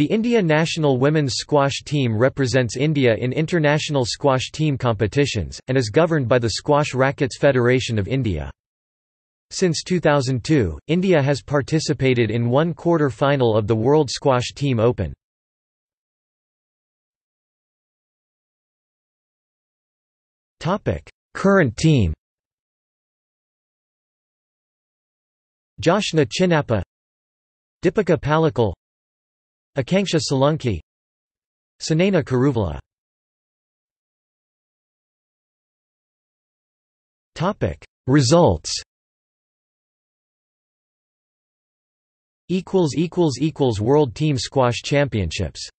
The India national women's squash team represents India in international squash team competitions, and is governed by the Squash Rackets Federation of India. Since 2002, India has participated in one quarter-final of the World Squash Team Open. Current team: Joshna Chinappa, Dipika Pallikal, Akanksha Salunki, Senena Karuvula. Results == World Team Squash Championships